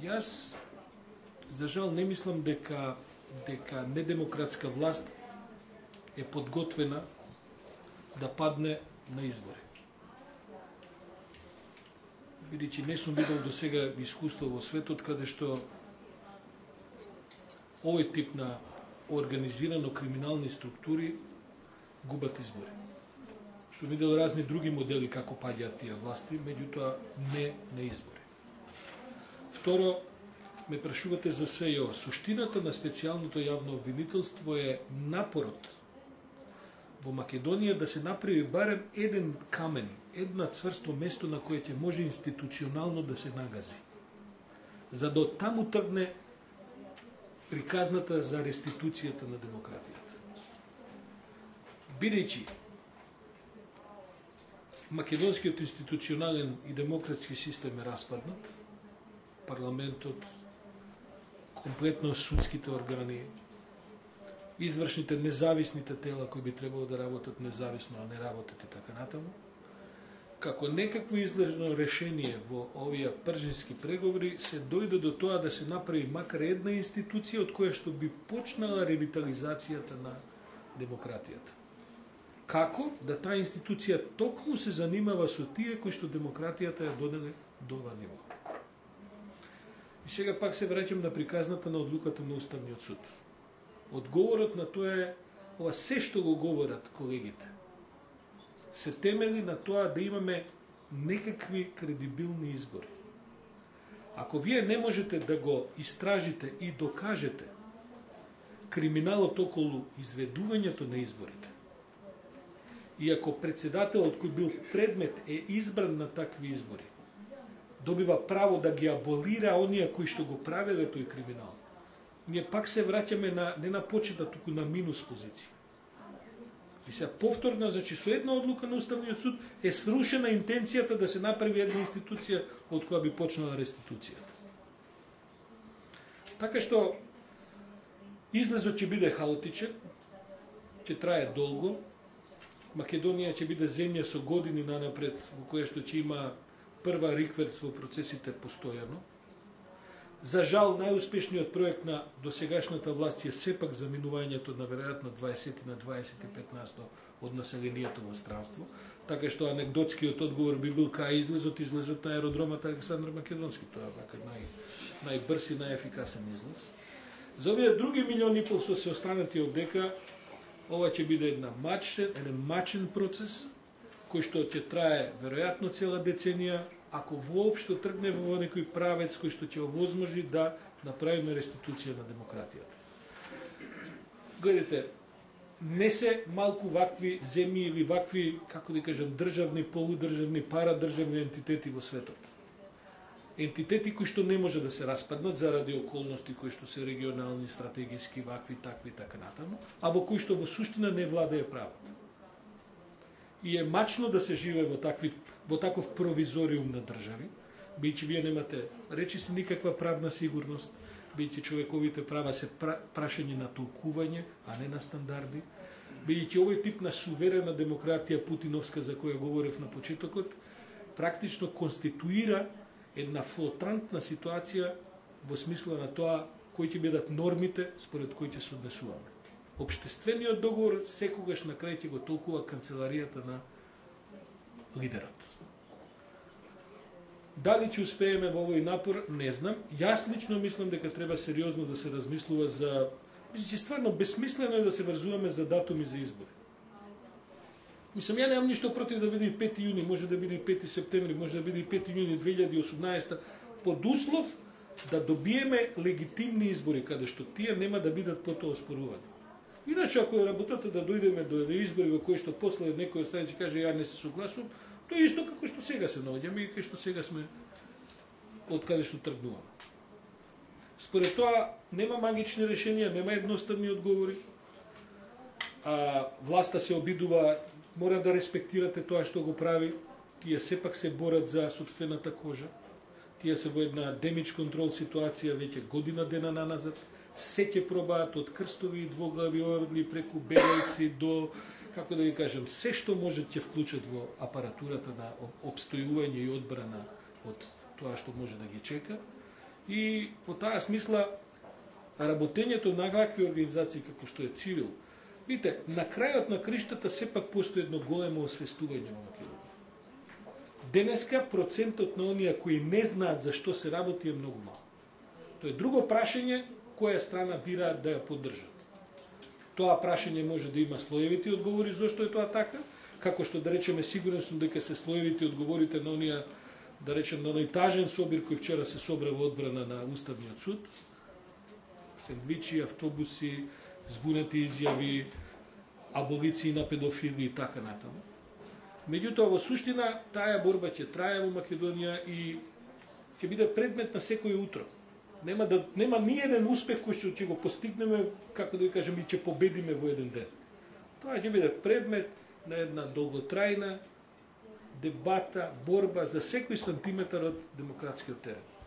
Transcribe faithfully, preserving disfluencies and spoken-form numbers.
Јас, за жал, не мислам дека, дека недемократска власт е подготвена да падне на избори. Бидејќи не сум видел до сега искуство во светот каде што овој тип на организирано криминални структури губат избори. Сум видел разни други модели како паѓаат тие власти, меѓутоа не на избори. Второ, ме прашувате за СЕО. Суштината на специјалното јавно обвинителство е напорот во Македонија да се направи барем еден камен, една цврсто место на кое ќе може институционално да се нагази. За да таму тргне приказната за реституцијата на демократијата. Бидејќи македонскиот институционален и демократски систем е распаднат, парламентот, комплетно судските органи, извршните независните тела кои би требало да работат независно, а не работат и така натаму, како некакво изгледно решение во овие пржински преговори се дојде до тоа да се направи макар една институција од која што би почнала ревитализацијата на демократијата. Како да таа институција токму се занимава со тие кои што демократијата ја донеле до ова ниво. И сега пак се враќам на приказната на одлуката на Уставниот суд. Одговорот на тоа е, ова се што го говорат колегите, се темели на тоа да имаме некакви кредибилни избори. Ако вие не можете да го истражите и докажете криминалот околу изведувањето на изборите, и ако председателот кој бил предмет е избран на такви избори, добива право да ги аболира оние кои што го правеле тој криминал, ние пак се враќаме на, не на почета, туку на минус позиција. И се повторно, значи, со една одлука на Уставниот суд е срушена интенцијата да се направи една институција од која би почнала реституцијата. Така што излезот ќе биде хаотичен, ќе трае долго, Македонија ќе биде земја со години нанапред во која што ќе има прва рикверц во процесите постојано. За жал, најуспешниот проект на досегашната власт е сепак заминувањето на веројатно дваесет на дваесет и пет насто од населението во странство, така што анекдотскиот одговор би бил кај излезот, излезот на аеродромата Александър Македонски, тоа е нај, најбрз и најефикасен излез. За овие други милиони и пол што се останати од дека, ова ќе биде една мачен, еден мачен процес, кој што ќе трае веројатно цела деценија, ако воопшто тргне во некој правец кој што ќе овозможи да направиме реституција на демократијата. Гледате, не се малку вакви земји или вакви, како да кажам, државни, полудржавни, парадржавни ентитети во светот. Ентитети кои што не може да се распаднат заради околности кои што се регионални, стратегиски, вакви, такви, така натаму, а во кои што во суштина не владее правото. И е мачно да се живее во такви во таков провизориум на држави, бидејќи вие немате речиси никаква правна сигурност, бидејќи човековите права се пра... прашање на толкување, а не на стандарди, бидејќи овој тип на суверена демократија путиновска за која говорев на почетокот, практично конституира една флотантна ситуација во смисла на тоа кои ќе бидат нормите според кои ќе се однесуваме. Општествениот договор секогаш на крај ќе го толкува канцеларијата на лидерот. Дали ќе успееме во овој напор, не знам. Јас лично мислам дека треба сериозно да се размислува за... Че стварно бесмислено е да се врзуваме за датуми за избори. Мислам, ја немам ништо против да биде и пети јуни, може да биде и пети септември, може да биде и пети јуни две илјади и осумнаесета, под услов да добиеме легитимни избори, каде што тие нема да бидат потоа оспорувани. Иначе, ако е работата да дојдеме до избори во кои што после некој остане ќе каже ја не се согласувам, тоа е исто како што сега се наоѓаме и како што сега сме од каде што тргнуваме. Според тоа нема магични решенија, нема едноставни одговори. А власта се обидува, мора да респектирате тоа што го прави. Тие сепак се борат за сопствената кожа. Тие се во една демидж контрол ситуација веќе година дена наназад. Се ќе пробаат од крстови и двоглави орли преку белеци до, како да ви кажам, се што може ќе вклучат во апаратурата на обстојување и одбрана од тоа што може да ги чека. и по таа смисла работењето на вакви организации како што е ЦИВИЛ. Видите, на крајот на криштата сепак постои едно големо освестување во Македонија. Денеска процентот на оние кои не знаат за што се работи е многу мал. Тоа е друго прашање која страна бираат да ја поддржат. Тоа прашање може да има слоевите одговори зошто е тоа така, како што да речеме сигурен сум дека се слоевите одговорите на оние, да речем, на оној тажен собир кој вчера се собра во одбрана на Уставниот суд. Сендвичи, автобуси, збунети изјави, аболиции на педофили и така натаму. Меѓутоа, во суштина, таа борба ќе трае во Македонија и ќе биде предмет на секој утро. Нема да нема ниеден успех кој ќе го постигнеме, како да ви кажем, и ќе победиме во еден ден. Тоа ќе биде предмет на една долготрајна дебата, борба за секој сантиметар од демократскиот терен.